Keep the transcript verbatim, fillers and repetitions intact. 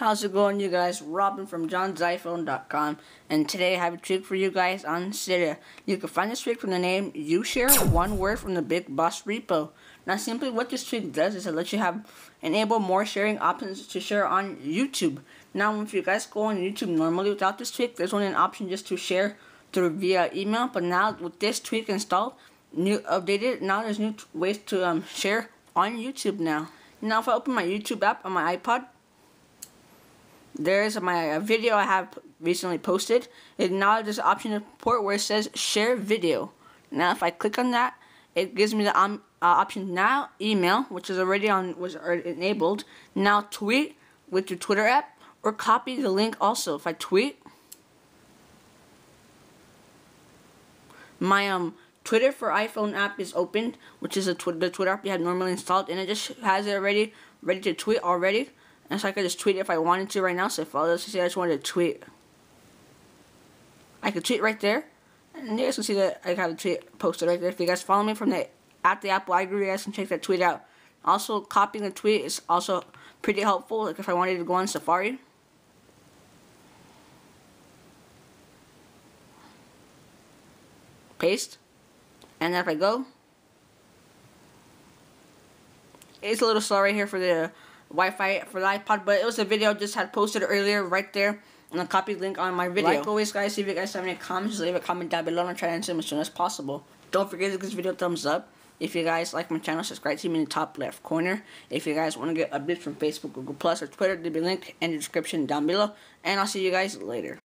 How's it going, you guys? Robin from John's iPhone dot com, and today I have a trick for you guys on Cydia. You can find this trick from the name UShare, one word, from the Big Boss Repo. Now simply what this trick does is it lets you have enable more sharing options to share on YouTube. Now if you guys go on YouTube normally without this trick, there's only an option just to share through via email, but now with this trick installed, new updated, now there's new ways to um, share on YouTube now. Now if I open my YouTube app on my iPod, there's my video I have recently posted, and now there's an option to port where it says share video. Now if I click on that, it gives me the um, uh, option now email, which is already on, was already enabled. Now tweet with your Twitter app, or copy the link also. If I tweet, my um Twitter for iPhone app is opened, which is a tw the Twitter app you have normally installed, and it just has it already ready to tweet already. And so I could just tweet if I wanted to right now. So if I was to say I just wanted to tweet, I could tweet right there. And you guys can see that I have a tweet posted right there. If you guys follow me from the at the Apple iGuru, you guys can check that tweet out. Also, copying the tweet is also pretty helpful. Like if I wanted to go on Safari, paste, and then if I go, it's a little slow right here for the Wi-Fi for the iPod, but it was a video I just had posted earlier right there, and a copied link on my video. Like always, guys, if you guys have any comments, leave a comment down below and I'll try to answer them as soon as possible. Don't forget to give this video a thumbs up. If you guys like my channel, subscribe to me in the top left corner. If you guys want to get updates from Facebook, Google Plus, or Twitter, there'll be a link in the description down below, and I'll see you guys later.